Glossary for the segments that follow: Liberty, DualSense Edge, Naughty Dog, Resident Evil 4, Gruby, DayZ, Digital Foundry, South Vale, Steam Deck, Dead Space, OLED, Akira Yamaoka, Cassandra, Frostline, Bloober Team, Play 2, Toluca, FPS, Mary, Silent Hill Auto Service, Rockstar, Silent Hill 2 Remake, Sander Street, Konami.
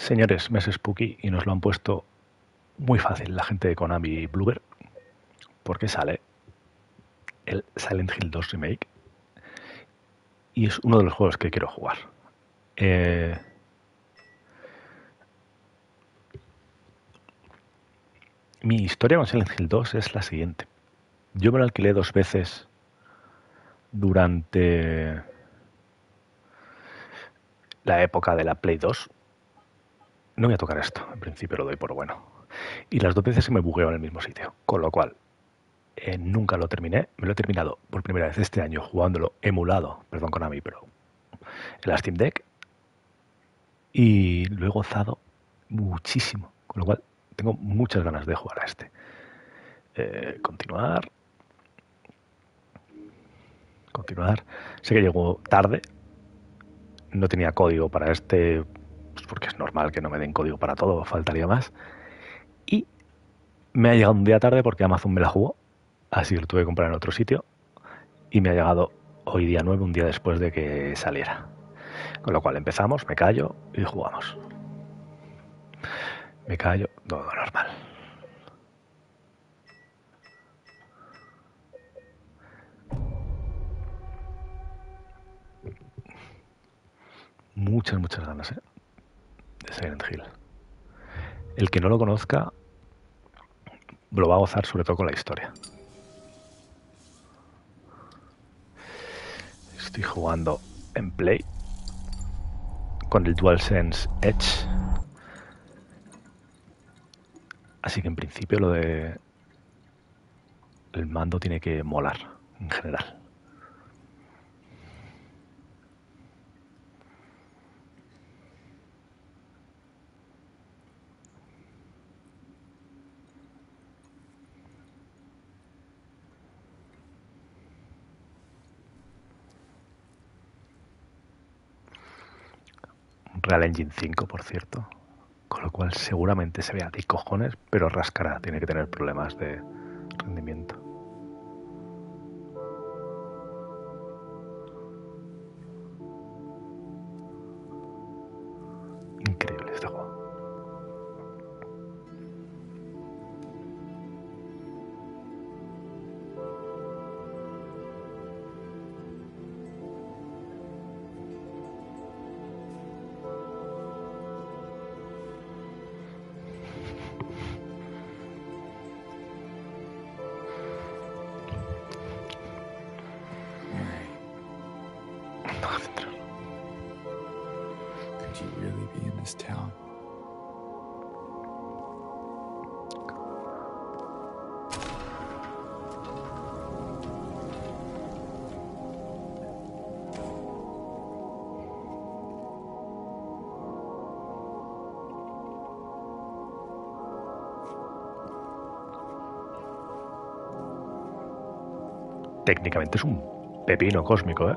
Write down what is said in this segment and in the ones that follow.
Señores, mes spooky y nos lo han puesto muy fácil la gente de Konami y Bloober, porque sale el Silent Hill 2 Remake y es uno de los juegos que quiero jugar. Mi historia con Silent Hill 2 es la siguiente. Yo me lo alquilé dos veces durante la época de la Play 2. No voy a tocar esto, en principio lo doy por bueno. Y las dos veces se me bugueó en el mismo sitio, con lo cual nunca lo terminé. Me lo he terminado por primera vez este año jugándolo emulado, perdón Konami, pero en la Steam Deck. Y lo he gozado muchísimo, con lo cual tengo muchas ganas de jugar a este. Continuar. Sé que llegó tarde, no tenía código para este, pues porque es normal que no me den código para todo, faltaría más. Y me ha llegado un día tarde porque Amazon me la jugó, así que lo tuve que comprar en otro sitio. Y me ha llegado hoy día 9, un día después de que saliera. Con lo cual empezamos, me callo y jugamos. Me callo, todo normal. Muchas ganas, de Silent Hill. El que no lo conozca lo va a gozar, sobre todo con la historia. Estoy jugando en Play con el DualSense Edge, así que en principio lo de el mando tiene que molar en general. Unreal Engine 5, por cierto, con lo cual seguramente se vea de cojones, pero rascará, tiene que tener problemas de rendimiento. Increíble este juego. Técnicamente es un pepino cósmico, ¿eh?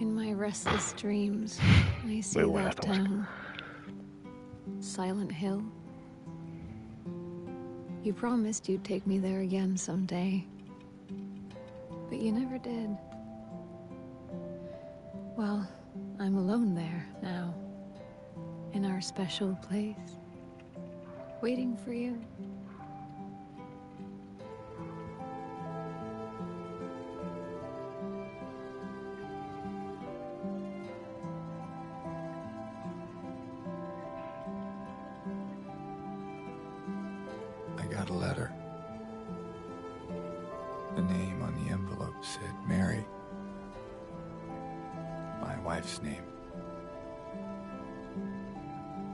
In my restless dreams, I see that town, Silent Hill. You promised you'd take me there again someday, but you never did. Well, I'm alone there now. In our special place, waiting for you. I got a letter. The name on the envelope said Mary, my wife's name.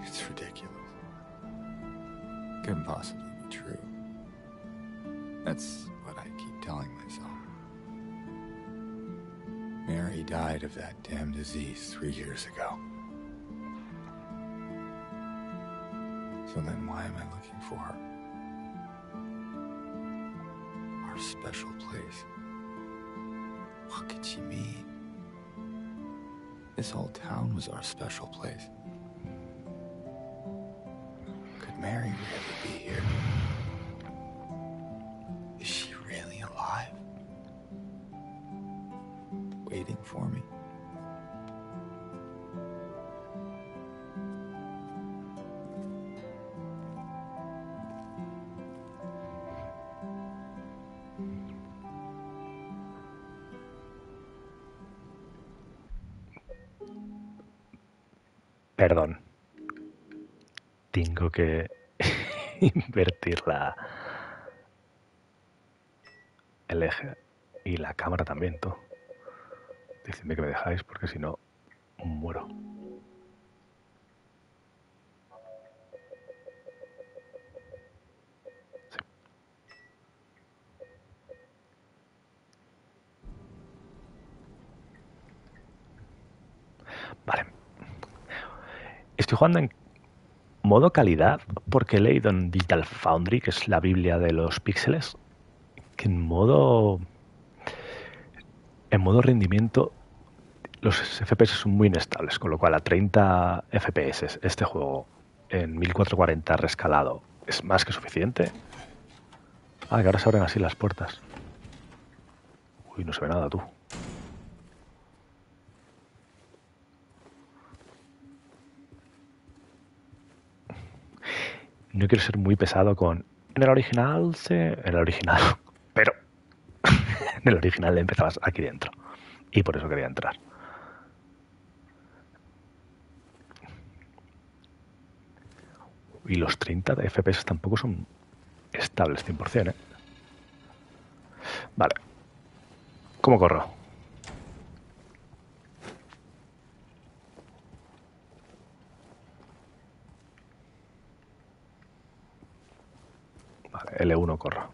It's ridiculous. Couldn't possibly be true. That's what I keep telling myself. Mary died of that damn disease 3 years ago. So then why am I looking for her? Our special place. What could she mean? This whole town was our special place. Mary would ever be here. Is she really alive? waiting for me. Perdón, tengo que invertir el eje y la cámara también, tú. Decidme que me dejáis porque si no, muero. Sí. Vale. Estoy jugando en modo calidad porque he leído en Digital Foundry, que es la biblia de los píxeles, que en modo rendimiento los FPS son muy inestables, con lo cual a 30 FPS este juego en 1440 rescalado es más que suficiente. Ah, que ahora se abren así las puertas. Uy, no se ve nada, tú. No quiero ser muy pesado con... En el original, pero en el original empezabas aquí dentro. Y por eso quería entrar. Y los 30 de FPS tampoco son estables 100%, ¿eh? Vale. ¿Cómo corro? L1 corro.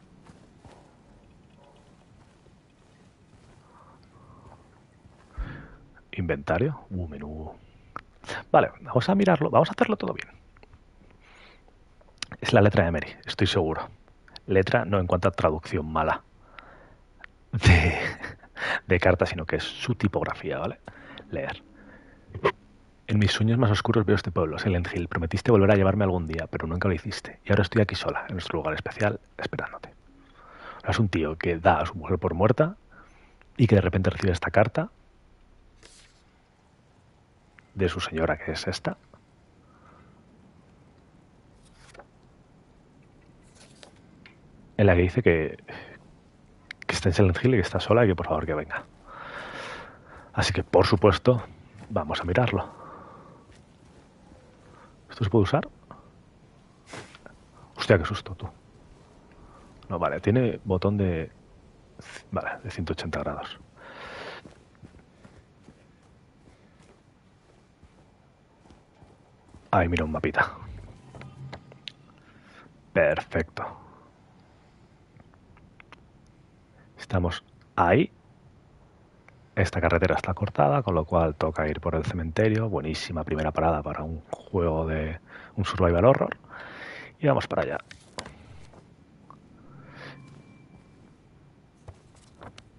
Inventario. Menú. Vale, vamos a mirarlo. Vamos a hacerlo todo bien. Es la letra de Mary, estoy seguro. Letra no en cuanto a traducción mala de carta, sino que es su tipografía, ¿vale? Leer. En mis sueños más oscuros veo este pueblo, Silent Hill. Prometiste volver a llevarme algún día, pero nunca lo hiciste. Y ahora estoy aquí sola, en nuestro lugar especial, esperándote. No es un tío que da a su mujer por muerta y que de repente recibe esta carta de su señora, que es esta. En la que dice que está en Silent Hill y que está sola y que por favor que venga. Así que, por supuesto, vamos a mirarlo. ¿Esto se puede usar? Hostia, qué susto, tú. No, vale, tiene botón de... Vale, de 180 grados. Ahí, mira, un mapita. Perfecto. Estamos ahí. Esta carretera está cortada, con lo cual toca ir por el cementerio. Buenísima primera parada para un juego de un survival horror. Y vamos para allá.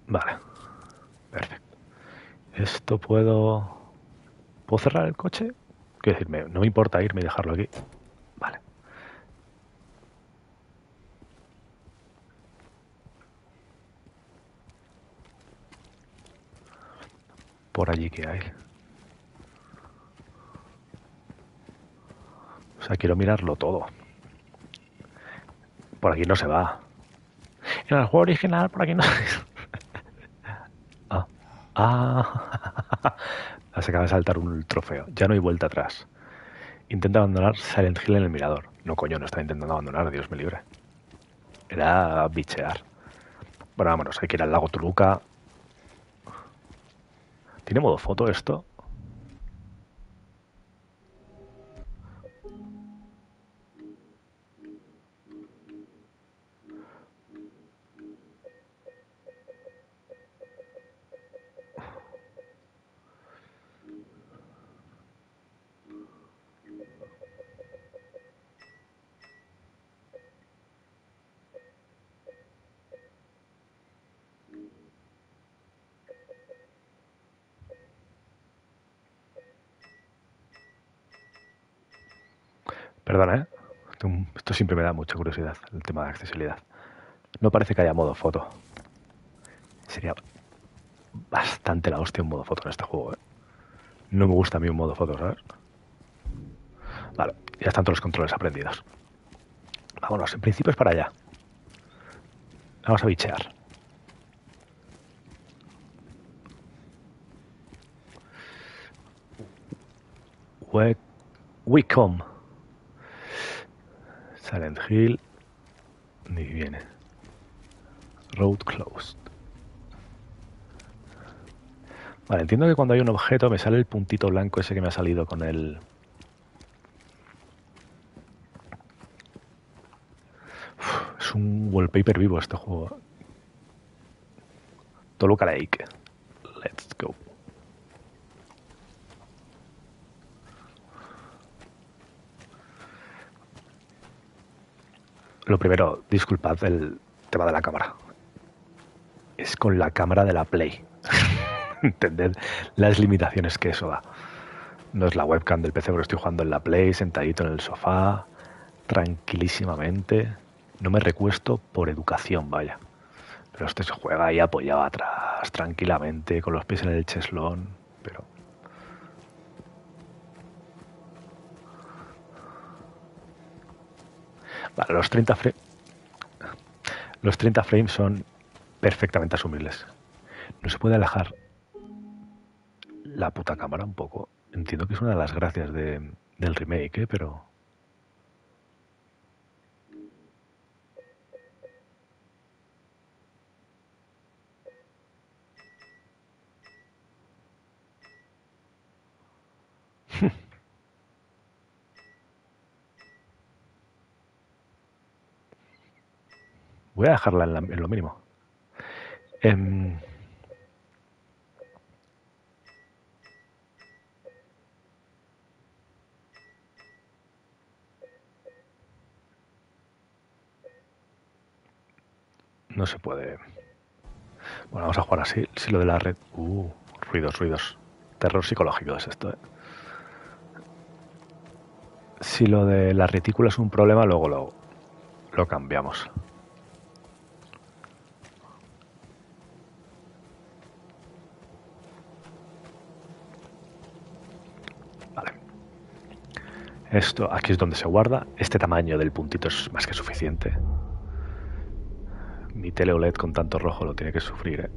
Vale. Perfecto. Esto puedo... ¿Puedo cerrar el coche? Quiero decirme, no me importa irme y dejarlo aquí. Vale. Por allí que hay. O sea, quiero mirarlo todo. Por aquí no se va. En el juego original, por aquí no. Se acaba de saltar un trofeo. Ya no hay vuelta atrás. Intenta abandonar Silent Hill en el mirador. No, coño, no estaba intentando abandonar, Dios me libre. Era bichear. Bueno, vámonos, hay que ir al lago Toluca. ¿Tiene modo foto esto? Perdona, ¿eh? Esto siempre me da mucha curiosidad, el tema de accesibilidad. No parece que haya modo foto. Sería bastante la hostia un modo foto en este juego, ¿eh? No me gusta a mí un modo foto, ¿sabes? Vale, ya están todos los controles aprendidos. Vámonos, en principio es para allá. Vamos a bichear. We come. Silent Hill. Ni viene. Road closed. Vale, entiendo que cuando hay un objeto me sale el puntito blanco ese que me ha salido con el... Uf, es un wallpaper vivo este juego. Toluca Lake. Let's go. Lo primero, disculpad el tema de la cámara. Es con la cámara de la Play. Entended las limitaciones que eso da. No es la webcam del PC, pero estoy jugando en la Play, sentadito en el sofá, tranquilísimamente. No me recuesto por educación, vaya. Pero este se juega ahí apoyado atrás, tranquilamente, con los pies en el cheslón, pero... Vale, los 30 frames son perfectamente asumibles. No se puede alejar la puta cámara un poco. Entiendo que es una de las gracias del remake, ¿eh? Pero... Voy a dejarla en lo mínimo. No se puede. Bueno, vamos a jugar así. Si lo de la red... Ruidos. Terror psicológico es esto, ¿eh? Si lo de la retícula es un problema, luego lo cambiamos. Esto, aquí es donde se guarda. Este tamaño del puntito es más que suficiente. Mi tele OLED con tanto rojo lo tiene que sufrir, ¿eh?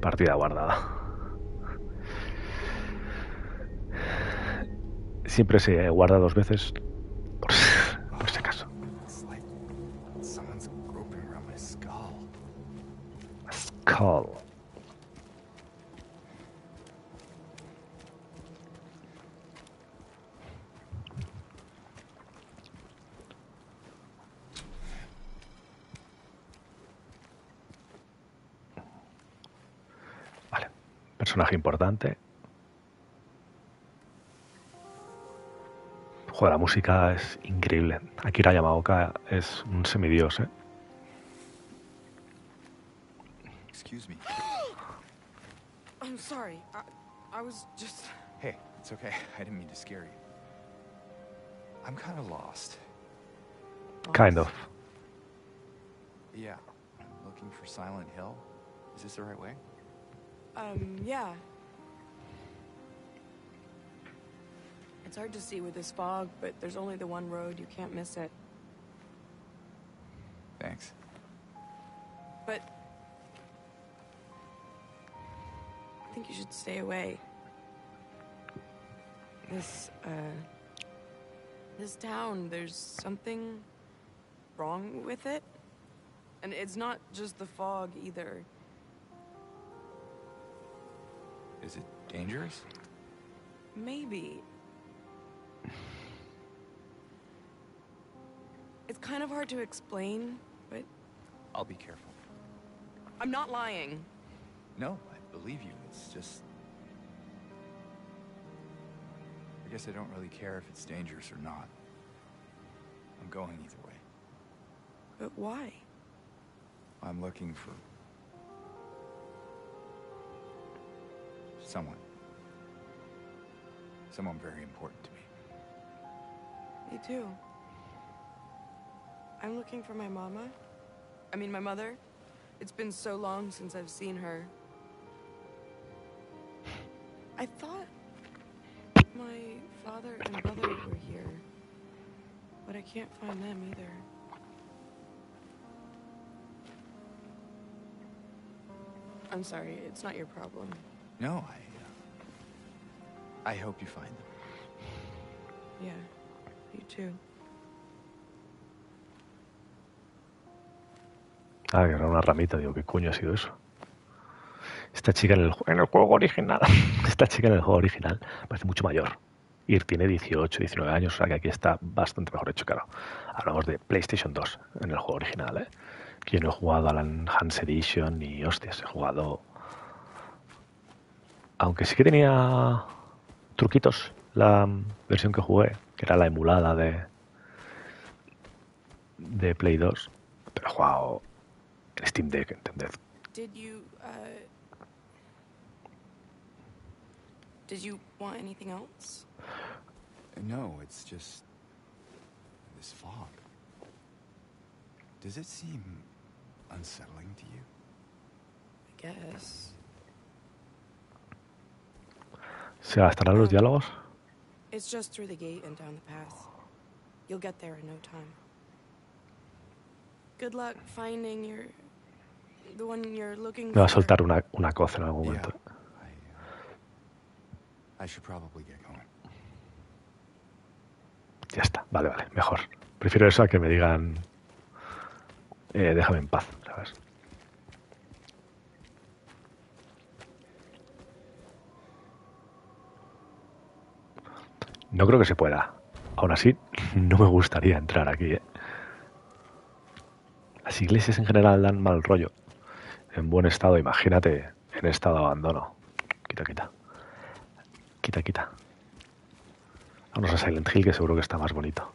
Partida guardada. Siempre se guarda dos veces por si acaso. Skull. Personaje importante. Joder, la música es increíble. Akira Yamaoka es un semidios, ¿eh? Excuse me. Hey. I'm sorry. I was just... Hey, it's okay. I didn't mean to scare you. I'm kind of lost. Kind of. Yeah. Looking for Silent Hill. Is this the right way? Yeah. It's hard to see with this fog, but there's only the one road. You can't miss it. Thanks. But... I think you should stay away. This town, there's something wrong with it. And it's not just the fog, either. Is it dangerous? Maybe. It's kind of hard to explain, but... I'll be careful. I'm not lying. No, I believe you. It's just... I guess I don't really care if it's dangerous or not. I'm going either way. But why? I'm looking for... Someone very important to me. Me too. I'm looking for my mother. It's been so long since I've seen her. I thought my father and brother were here, but I can't find them either. I'm sorry, it's not your problem. No, I hope you find them. Yeah, you too. Ah, que era una ramita, digo, ¿qué coño ha sido eso? Esta chica en el juego original. Esta chica en el juego original parece mucho mayor. Y tiene 18, 19 años, o sea que aquí está bastante mejor hecho, claro. Hablamos de PlayStation 2 en el juego original, ¿eh? Que yo no he jugado a la Enhanced Edition y, hostias, he jugado... Aunque sí que tenía truquitos la versión que jugué, que era la emulada de Play 2, pero he jugado en Steam Deck, ¿entendés? Did you want anything else? No, it's just this fog. Does it seem unsettling to you? I guess. ¿Se gastarán los diálogos? It's just through the gate and down the path. You'll get there in no time. Good luck finding your the one you're looking for. Me va a soltar una cosa en algún momento. Yeah. I should probably get going. Ya está, vale, mejor. Prefiero eso a que me digan déjame en paz, ¿sabes? No creo que se pueda. Aún así, no me gustaría entrar aquí, ¿eh? Las iglesias en general dan mal rollo. En buen estado, imagínate, en estado de abandono. Quita. Vamos a Silent Hill, que seguro que está más bonito.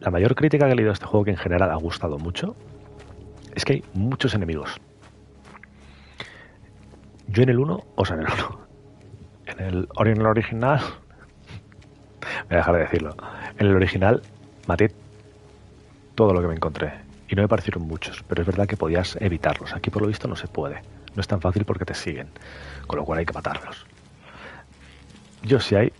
La mayor crítica que he leído a este juego, que en general ha gustado mucho, es que hay muchos enemigos. Yo en el 1, en el original, voy a dejar de decirlo, en el original maté todo lo que me encontré. Y no me parecieron muchos, pero es verdad que podías evitarlos. Aquí por lo visto no se puede. No es tan fácil porque te siguen. Con lo cual hay que matarlos. Yo si hay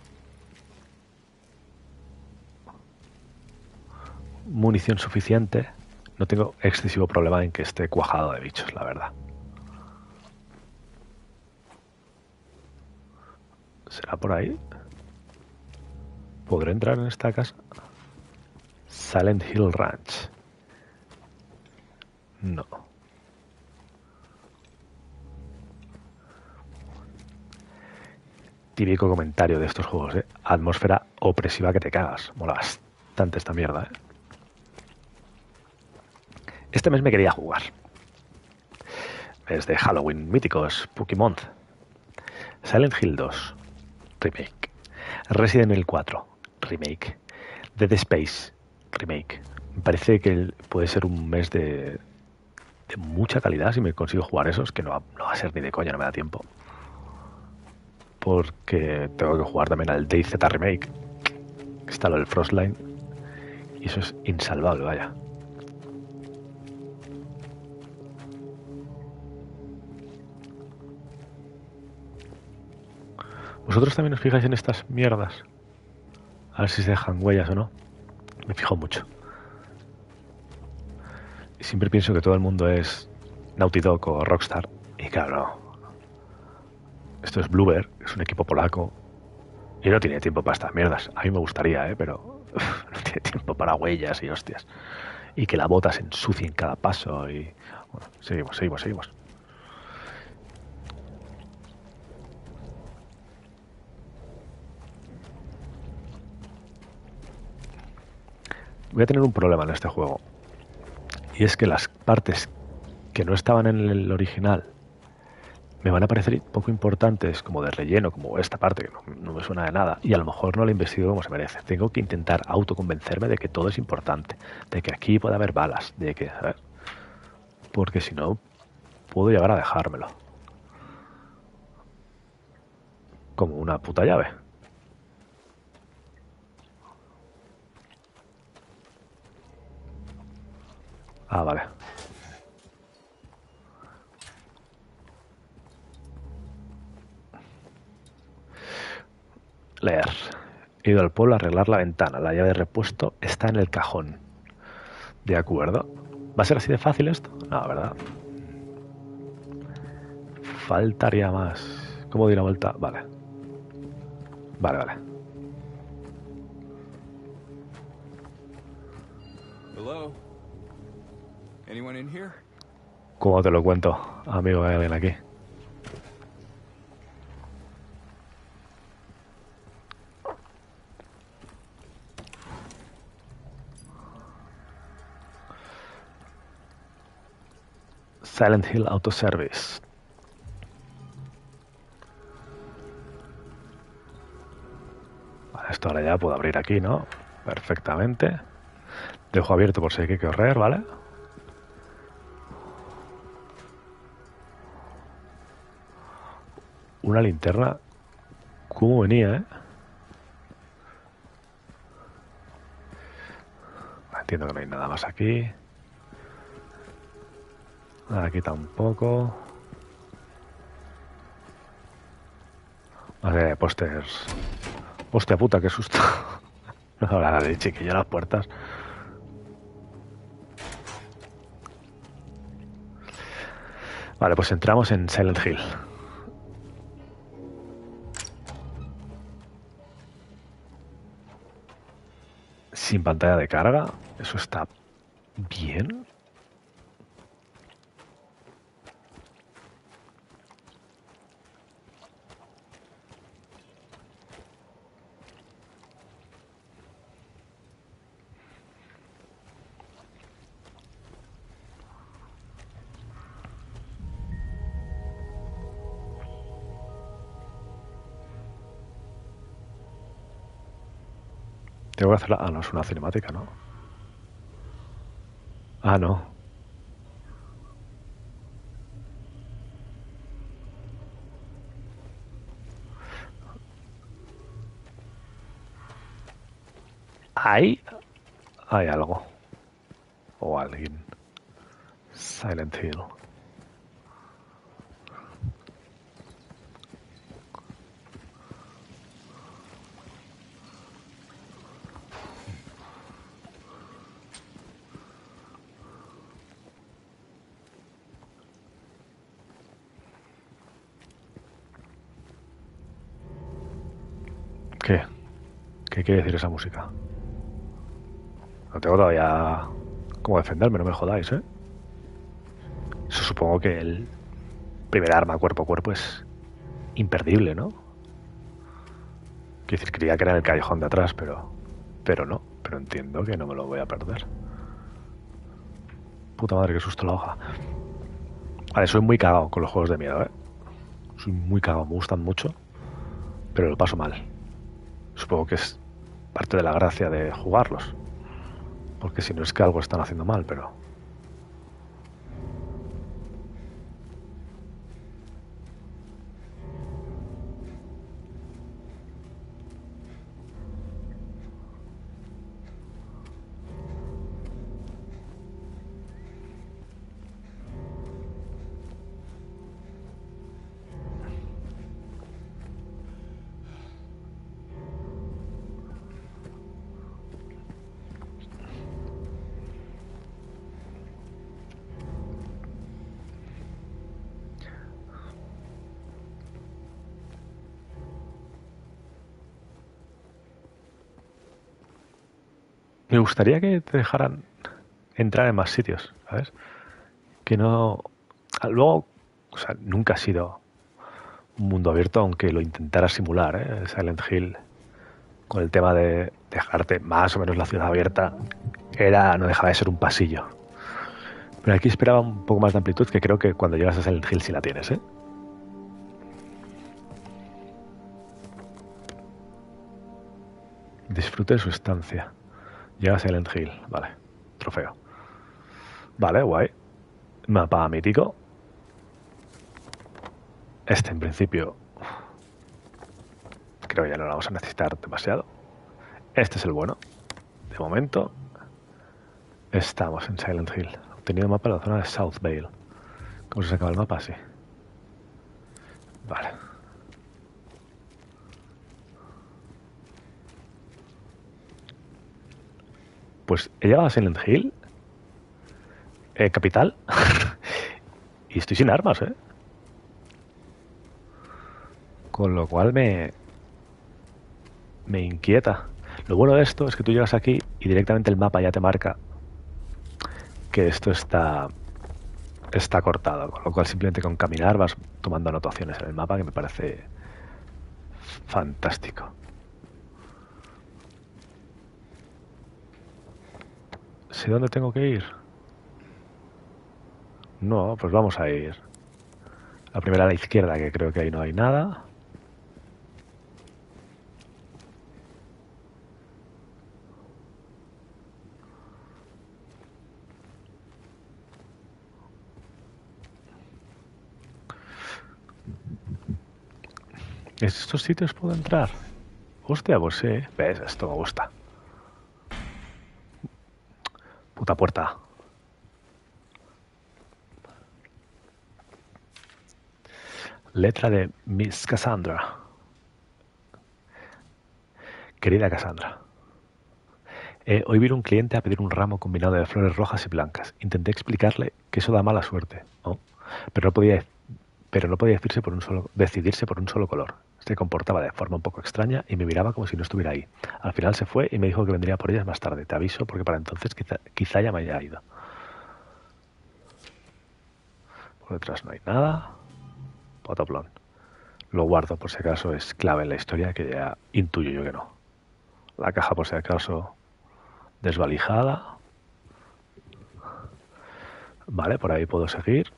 munición suficiente, no tengo excesivo problema en que esté cuajado de bichos, la verdad. ¿Será por ahí? ¿Podré entrar en esta casa? Silent Hill Ranch. No. Típico comentario de estos juegos, ¿eh? Atmósfera opresiva que te cagas. Mola bastante esta mierda, ¿eh? Este mes me quería jugar. Es de Halloween míticos, Spooky Month. Silent Hill 2 Remake, Resident Evil 4 Remake, Dead Space Remake. Me parece que puede ser un mes de mucha calidad si me consigo jugar esos, que no va a ser ni de coña, no me da tiempo. Porque tengo que jugar también al DayZ Remake, que está lo del Frostline, y eso es insalvable, vaya. ¿Vosotros también os fijáis en estas mierdas? A ver si se dejan huellas o no. Me fijo mucho. Siempre pienso que todo el mundo es Naughty Dog o Rockstar, y claro, no. Esto es Bloober, es un equipo polaco, y no tiene tiempo para estas mierdas. A mí me gustaría, pero no tiene tiempo para huellas y hostias. Y que la bota se ensucie en cada paso, y bueno, seguimos. Voy a tener un problema en este juego. Y es que las partes que no estaban en el original me van a parecer poco importantes, como de relleno, como esta parte que no me suena de nada, y a lo mejor no la investigo como se merece. Tengo que intentar autoconvencerme de que todo es importante, de que aquí puede haber balas, de que, a ver, porque si no, puedo llegar a dejármelo. Como una puta llave. Ah, vale. Leer. He ido al pueblo a arreglar la ventana. La llave de repuesto está en el cajón. De acuerdo. ¿Va a ser así de fácil esto? No, ¿verdad? Faltaría más. ¿Cómo di la vuelta? Vale. Vale, vale. ¿Cómo te lo cuento, amigo? Hay alguien aquí. Silent Hill Auto Service. Vale, esto ahora ya puedo abrir aquí, ¿no? Perfectamente. Dejo abierto por si hay que correr, ¿vale? Una linterna. ¿Cómo venía, eh? Entiendo que no hay nada más aquí. Aquí tampoco. Vale, pósters. Hostia puta, qué susto. No habrá nadie, chiquillo, las puertas. Vale, pues entramos en Silent Hill. Sin pantalla de carga. Eso está bien. Tengo que hacerla... Ah, no, es una cinemática, ¿no? Ah, no. Ahí hay algo. O alguien. Silent Hill. ¿Qué quiere decir esa música? No tengo todavía cómo defenderme, no me jodáis, ¿eh? Eso supongo que el primer arma cuerpo a cuerpo es imperdible, ¿no? Quiero decir, creía que era en el callejón de atrás, pero no. Pero entiendo que no me lo voy a perder. Puta madre, qué susto la hoja. Vale, soy muy cagado con los juegos de miedo, ¿eh? Soy muy cagado, me gustan mucho, pero lo paso mal. Supongo que es parte de la gracia de jugarlos, porque si no es que algo están haciendo mal, pero... Me gustaría que te dejaran entrar en más sitios, ¿sabes? Que no... Luego, o sea, nunca ha sido un mundo abierto, aunque lo intentara simular, ¿eh? Silent Hill, con el tema de dejarte más o menos la ciudad abierta, era, no dejaba de ser un pasillo. Pero aquí esperaba un poco más de amplitud, que creo que cuando llegas a Silent Hill sí la tienes, ¿eh? Disfrute de su estancia. Llega Silent Hill, vale, trofeo. Vale, guay. Mapa mítico. Este en principio creo que ya no lo vamos a necesitar demasiado. Este es el bueno. De momento estamos en Silent Hill. contenido del mapa de la zona de South Vale. ¿Cómo se sacaba el mapa? Sí. Vale. Pues he llegado a Silent Hill, capital, y estoy sin armas, ¿eh? Con lo cual me inquieta. Lo bueno de esto es que tú llegas aquí y directamente el mapa ya te marca que esto está cortado, con lo cual simplemente con caminar vas tomando anotaciones en el mapa, que me parece fantástico. ¿Sé dónde tengo que ir? No, pues vamos a ir. La primera a la izquierda, que creo que ahí no hay nada. ¿Estos sitios puedo entrar? Hostia, pues sí. ¿Ves? Esto me gusta. Puta puerta. Letra de Miss Cassandra. Querida Cassandra. Hoy vino un cliente a pedir un ramo combinado de flores rojas y blancas. Intenté explicarle que eso da mala suerte, ¿no? Pero no podía decidirse por un solo color. Se comportaba de forma un poco extraña y me miraba como si no estuviera ahí. Al final se fue y me dijo que vendría por ellas más tarde. Te aviso porque para entonces quizá ya me haya ido. Por detrás no hay nada. Potoplón. Lo guardo por si acaso, es clave en la historia, que ya intuyo yo que no. La caja por si acaso desvalijada. Vale, por ahí puedo seguir.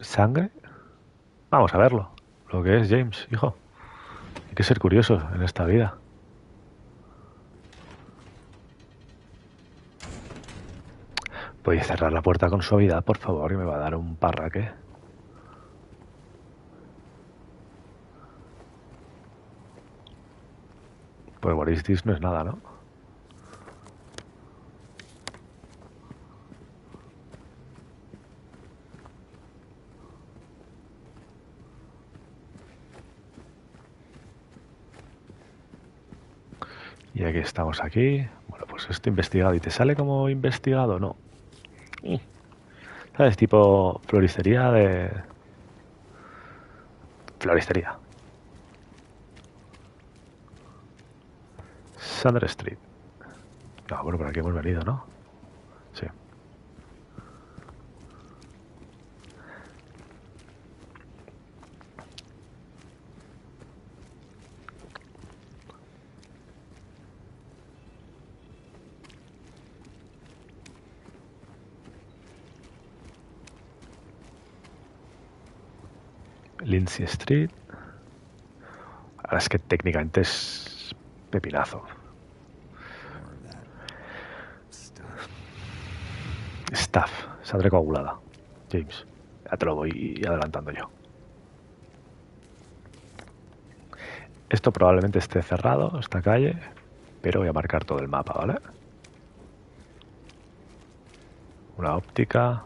¿Sangre? Vamos a verlo. Lo que es, James, hijo. Hay que ser curioso en esta vida. ¿Podéis cerrar la puerta con suavidad, por favor? Que me va a dar un parraque. Pues Boristis no es nada, ¿no? Y aquí estamos aquí. Bueno, pues esto investigado. ¿Y te sale como investigado? No. ¿Sabes? Tipo floristería de... Floristería. Sander Street. No, bueno, por aquí hemos venido, ¿no? Sí. Lindsay Street. Ahora es que técnicamente es pepinazo. Staff, sangre coagulada. James, ya te lo voy adelantando yo. Esto probablemente esté cerrado, esta calle, pero voy a marcar todo el mapa, ¿vale? Una óptica...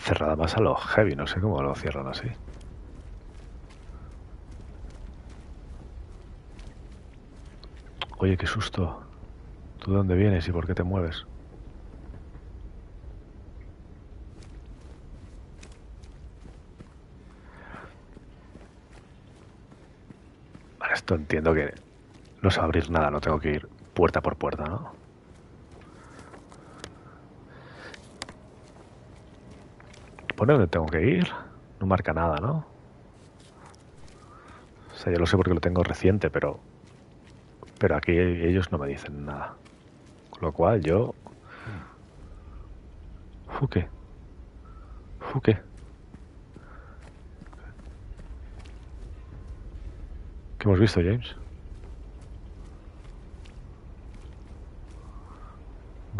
Cerrada más a los heavy, no sé cómo lo cierran así. Oye, qué susto. ¿Tú de dónde vienes y por qué te mueves? Para esto entiendo que no se va a abrir nada, no tengo que ir puerta por puerta, ¿no? Pone dónde tengo que ir, no marca nada, ¿no? O sea, yo lo sé porque lo tengo reciente, pero aquí ellos no me dicen nada. Con lo cual yo... Fuque. Fuque. ¿Qué hemos visto, James?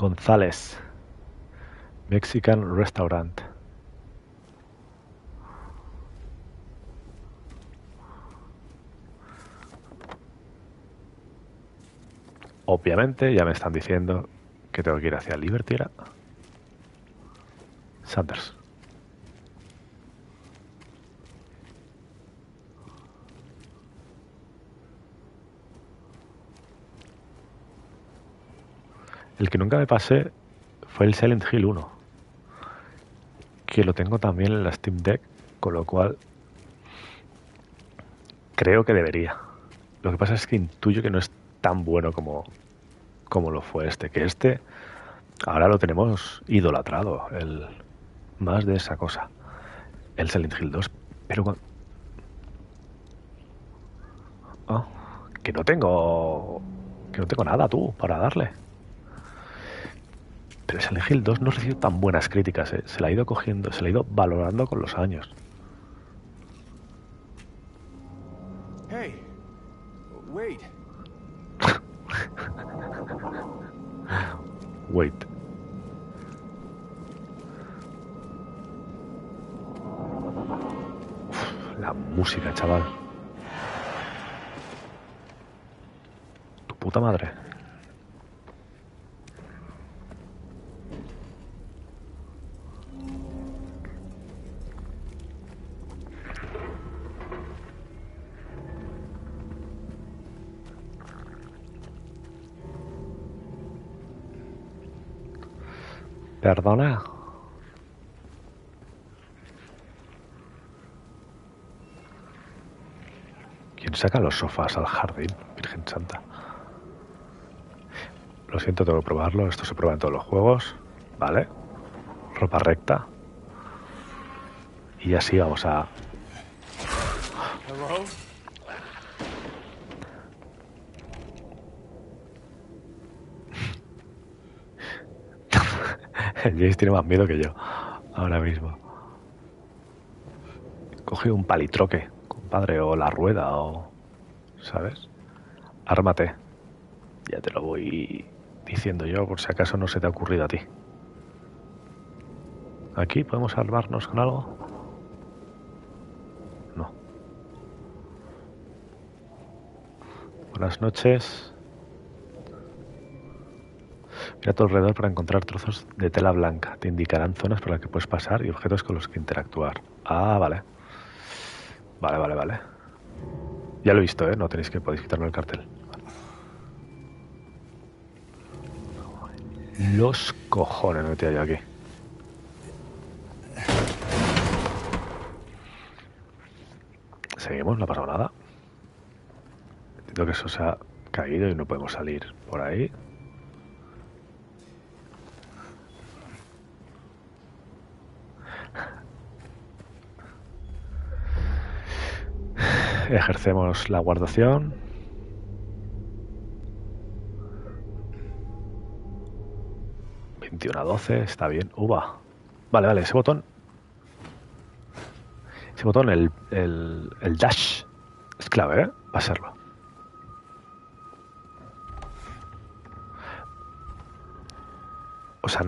González, Mexican Restaurant. Obviamente ya me están diciendo que tengo que ir hacia Liberty. Sanders. El que nunca me pasé fue el Silent Hill 1, que lo tengo también en la Steam Deck, con lo cual creo que debería. Lo que pasa es que intuyo que no es tan bueno como lo fue este, que este ahora lo tenemos idolatrado, el más de esa cosa, el Silent Hill 2, pero cuando... Oh, que no tengo nada tú para darle. Pero Silent Hill 2 no recibió tan buenas críticas, ¿eh? Se la ha ido cogiendo, se la ha ido valorando con los años. Hey, wait. Wait. Uf, la música, chaval. Tu puta madre. Perdona. ¿Quién saca los sofás al jardín? Virgen Santa. Lo siento, tengo que probarlo. Esto se prueba en todos los juegos. ¿Vale? Ropa recta. Y así vamos a... Hello? Jace tiene más miedo que yo ahora mismo. Coge un palitroque, compadre, o la rueda, o... ¿sabes? Ármate. Ya te lo voy diciendo yo, por si acaso no se te ha ocurrido a ti. ¿Aquí podemos armarnos con algo? No. Buenas noches. Mira a tu alrededor para encontrar trozos de tela blanca. Te indicarán zonas por las que puedes pasar y objetos con los que interactuar. Ah, vale. Vale, vale, vale. Ya lo he visto, ¿eh? No tenéis que... podéis quitarme el cartel. Vale. Los cojones me he tirado yo aquí. Seguimos, no ha pasado nada. Entiendo que eso se ha caído y no podemos salir por ahí. Ejercemos la guardación. ...21 a 12... Está bien. Uva. Vale, vale. Ese botón, ese botón, el dash, es clave, ¿eh? Va a serlo. O sea,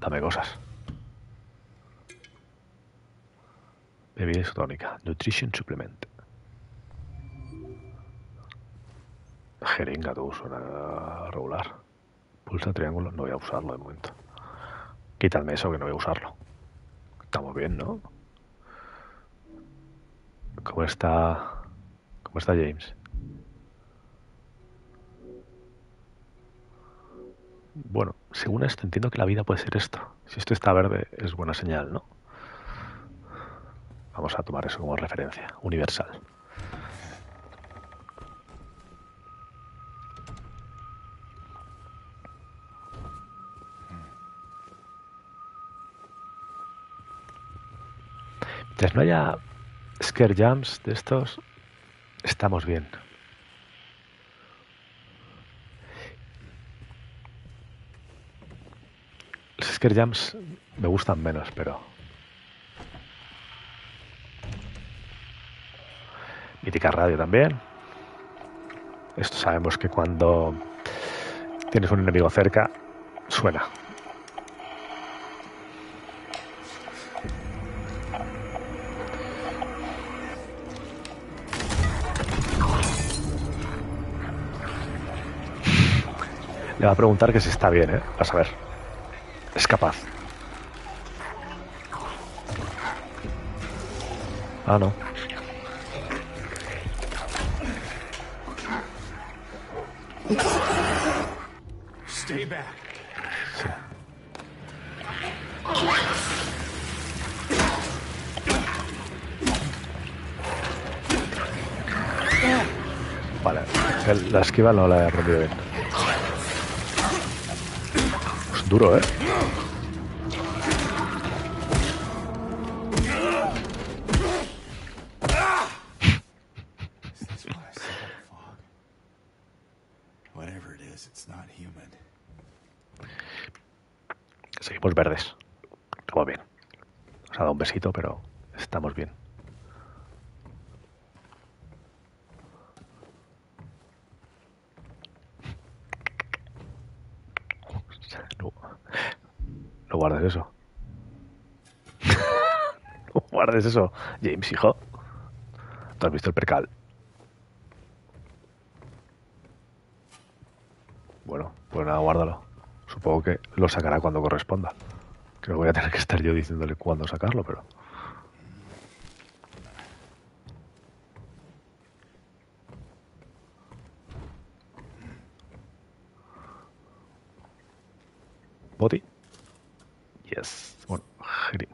Dame cosas. Bebida isotónica. Nutrition Supplement. Jeringa, tú, suena regular. Pulsa triángulo. No voy a usarlo de momento. Quítame eso, que no voy a usarlo. Estamos bien, ¿no? ¿Cómo está James? Bueno, según esto entiendo que la vida puede ser esto. Si esto está verde es buena señal, ¿no? Vamos a tomar eso como referencia universal. Mientras no haya scare jumps de estos, estamos bien. Los scare jumps me gustan menos, pero... Mítica radio también. Esto sabemos que cuando tienes un enemigo cerca, suena. Le va a preguntar que si está bien, ¿eh? Vas a ver. Es capaz. Ah, no. Stay back. Sí. Vale, la esquiva no la he aprendido bien. Es duro, ¿eh? Seguimos verdes. Estamos bien. Nos ha dado un besito, pero estamos bien. No, no guardes eso. No guardes eso, James, hijo. ¿Tú has visto el percal? Bueno, pues nada, guárdalo. Supongo que lo sacará cuando corresponda. Creo que voy a tener que estar yo diciéndole cuándo sacarlo, pero... ¿Body? Yes. Bueno, Jirin.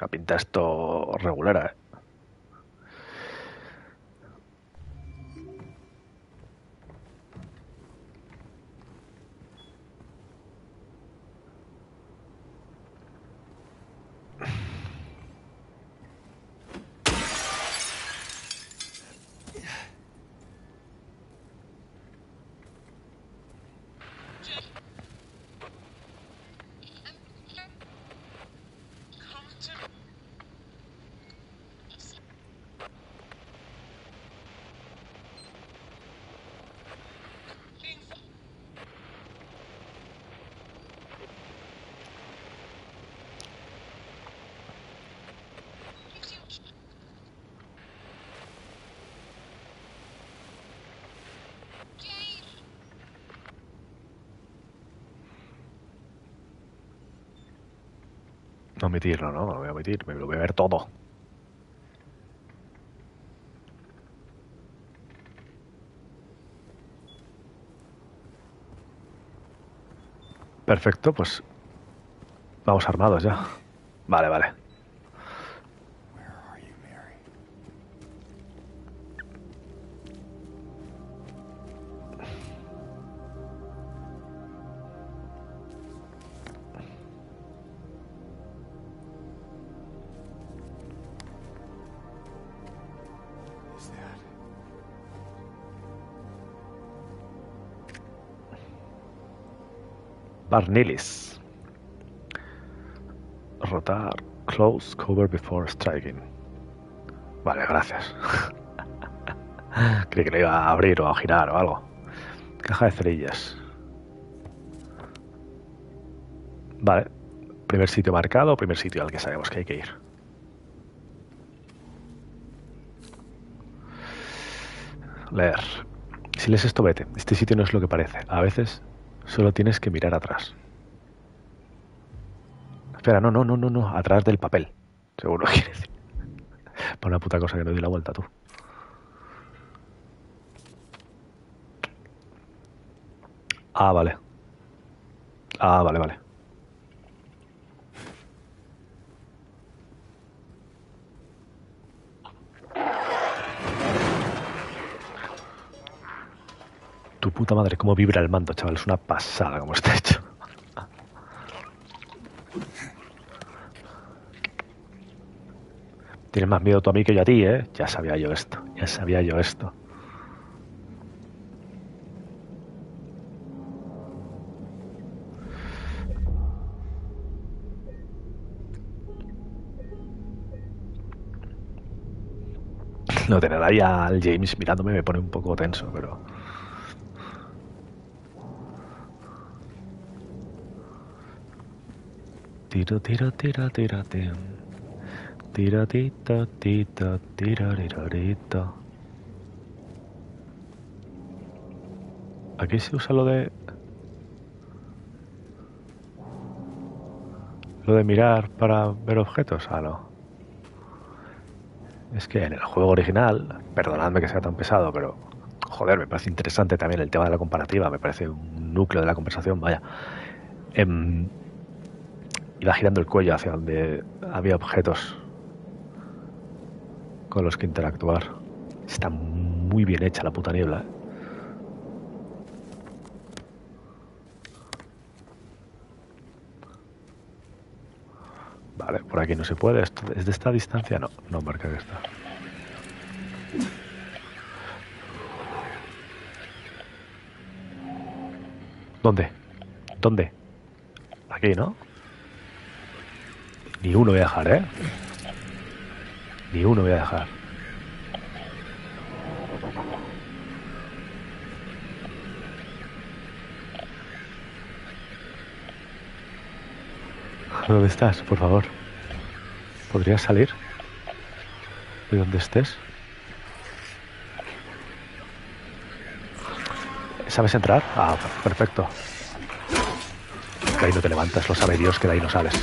La pinta esto regulera, ¿eh? No omitirlo, ¿no? No lo voy a omitir, me lo voy a ver todo. Perfecto, pues vamos armados ya. Vale, vale. Barnilis. Rotar. Close cover before striking. Vale, gracias. Creí que lo iba a abrir o a girar o algo. Caja de cerillas. Vale. Primer sitio marcado, primer sitio al que sabemos que hay que ir. Leer. Si lees esto, vete. Este sitio no es lo que parece. A veces... solo tienes que mirar atrás. Espera, no. Atrás del papel. Seguro que quieres decir. Por una puta cosa que no doy la vuelta, tú. Ah, vale. Ah, vale, vale. Tu puta madre, cómo vibra el mando, chaval. Es una pasada como está hecho. Tienes más miedo tú a mí que yo a ti, ¿eh? Ya sabía yo esto, ya sabía yo esto. Lo tener ahí al James mirándome me pone un poco tenso, pero... Tira. Tira. Aquí se usa lo de... Lo de mirar para ver objetos, ah, no. Es que en el juego original, perdonadme que sea tan pesado, pero joder, me parece interesante también el tema de la comparativa, me parece un núcleo de la conversación, vaya. Iba girando el cuello hacia donde había objetos con los que interactuar. Está muy bien hecha la puta niebla, ¿eh? Vale, por aquí no se puede. ¿Es de esta distancia? No, no marca que está. ¿Dónde? ¿Dónde? Aquí, ¿no? Ni uno voy a dejar, ¿eh? Ni uno voy a dejar. ¿Dónde estás? Por favor. ¿Podrías salir? ¿De donde estés? ¿Sabes entrar? Ah, perfecto. Que ahí no te levantas, lo sabe Dios que de ahí no sales.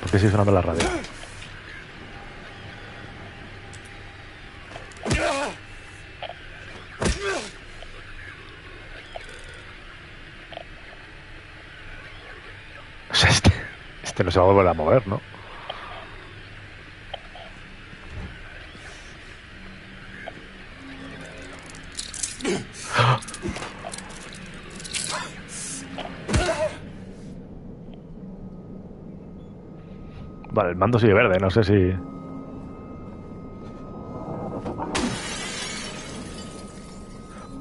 ¿Por qué sigue sonando la radio? No se va a volver a mover, ¿no? ¡Ah! Vale, el mando sigue verde, no sé si...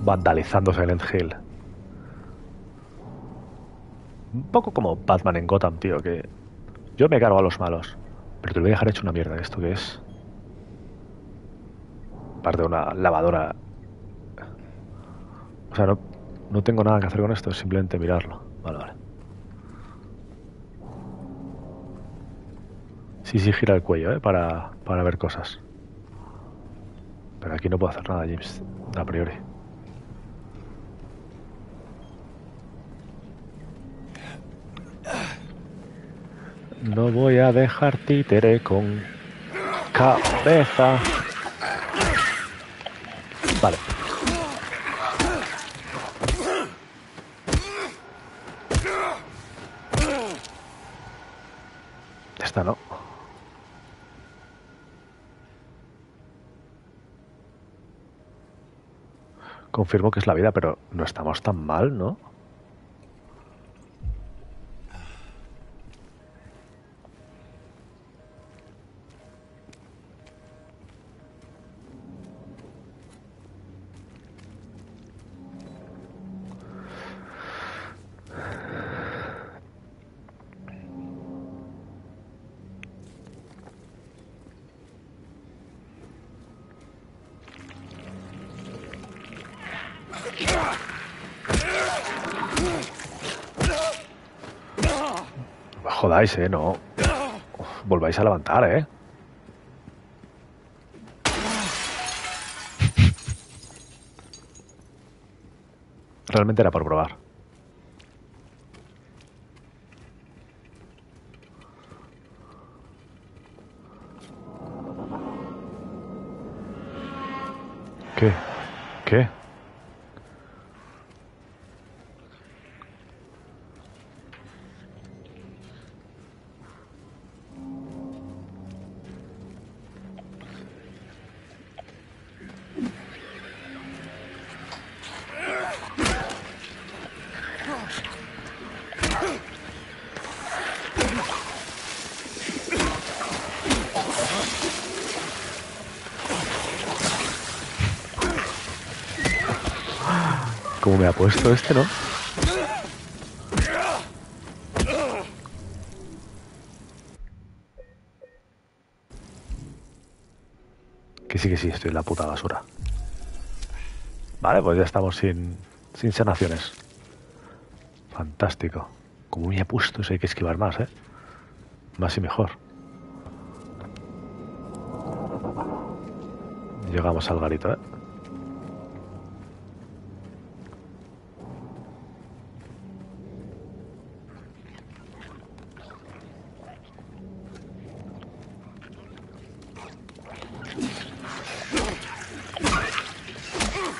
Vandalizando Silent Hill. Un poco como Batman en Gotham, tío, que... Yo me cargo a los malos, pero te lo voy a dejar hecho una mierda. ¿Esto qué es? Parte de una lavadora. O sea, no tengo nada que hacer con esto, es simplemente mirarlo. Vale. Sí, gira el cuello, ¿eh? Para ver cosas. Pero aquí no puedo hacer nada, James, a priori. No voy a dejar títere con cabeza. Vale. Esta no. Confirmo que es la vida, pero no estamos tan mal, ¿no? Jodáis, no. Uf, volváis a levantar, Realmente era por probar. ¿Qué? Me ha puesto este, ¿no? Que sí, estoy en la puta basura. Vale, pues ya estamos sin sanaciones. Fantástico. Como me he puesto, eso hay que esquivar más, ¿eh? Más y mejor. Llegamos al garito, ¿eh?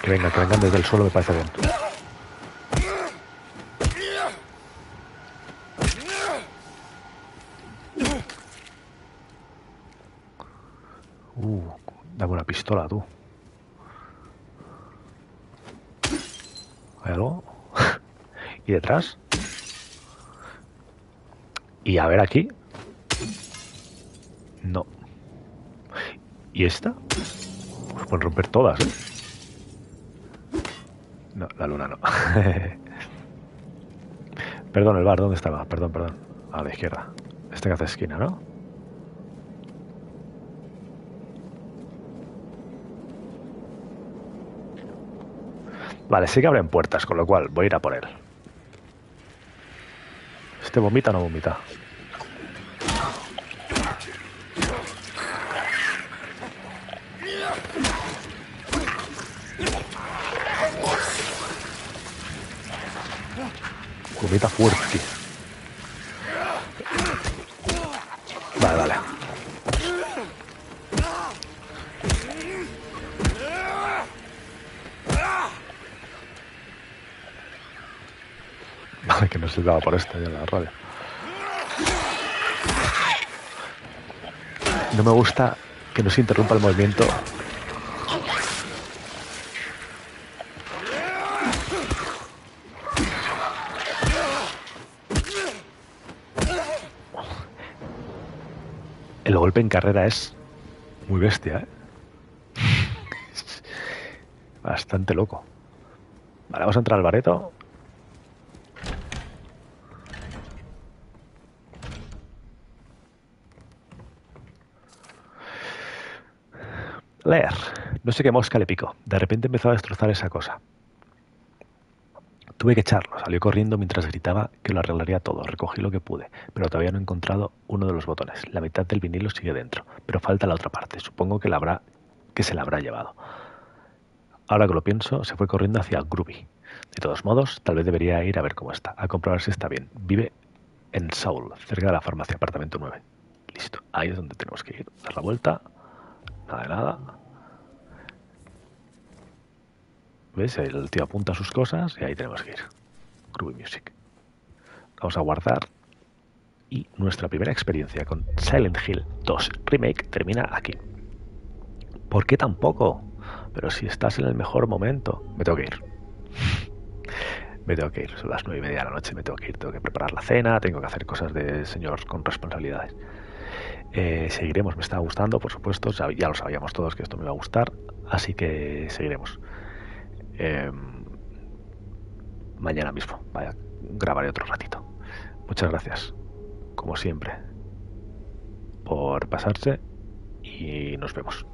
Que vengan desde el suelo me parece bien. Dame una pistola, tú. ¿Hay algo? ¿Y detrás? Y a ver aquí. No. ¿Y esta? Pues pueden romper todas, ¿eh? No, la luna no. Perdón, el bar, ¿dónde estaba? Perdón. A la izquierda. Este que hace esquina, ¿no? Vale, sí que abren puertas, con lo cual voy a ir a por él. ¿Este vomita o no vomita? Cometa fuerte. Vale. Vale, que no se daba por esta ya la rabia. No me gusta que nos interrumpa el movimiento. El golpe en carrera es muy bestia, ¿eh? Bastante loco. Vale, vamos a entrar al bareto. Leer. No sé qué mosca le picó. De repente empezó a destrozar esa cosa. Tuve que echarlo. Salió corriendo mientras gritaba que lo arreglaría todo. Recogí lo que pude, pero todavía no he encontrado uno de los botones. La mitad del vinilo sigue dentro, pero falta la otra parte. Supongo que se la habrá llevado. Ahora que lo pienso, se fue corriendo hacia Gruby. De todos modos, tal vez debería ir a ver cómo está, a comprobar si está bien. Vive en Seoul, cerca de la farmacia, apartamento 9. Listo. Ahí es donde tenemos que ir. Dar la vuelta. Nada. ¿Ves? El tío apunta sus cosas y ahí tenemos que ir. Gruby Music. Vamos a guardar. Y nuestra primera experiencia con Silent Hill 2 Remake termina aquí. ¿Por qué tampoco? Pero si estás en el mejor momento. Me tengo que ir. Son las 9:30 de la noche. Me tengo que ir. Tengo que preparar la cena. Tengo que hacer cosas de señor con responsabilidades. Seguiremos. Me está gustando, por supuesto. Ya lo sabíamos todos que esto me iba a gustar. Así que seguiremos. Mañana mismo grabaré otro ratito. Muchas gracias, como siempre, por pasarse y nos vemos.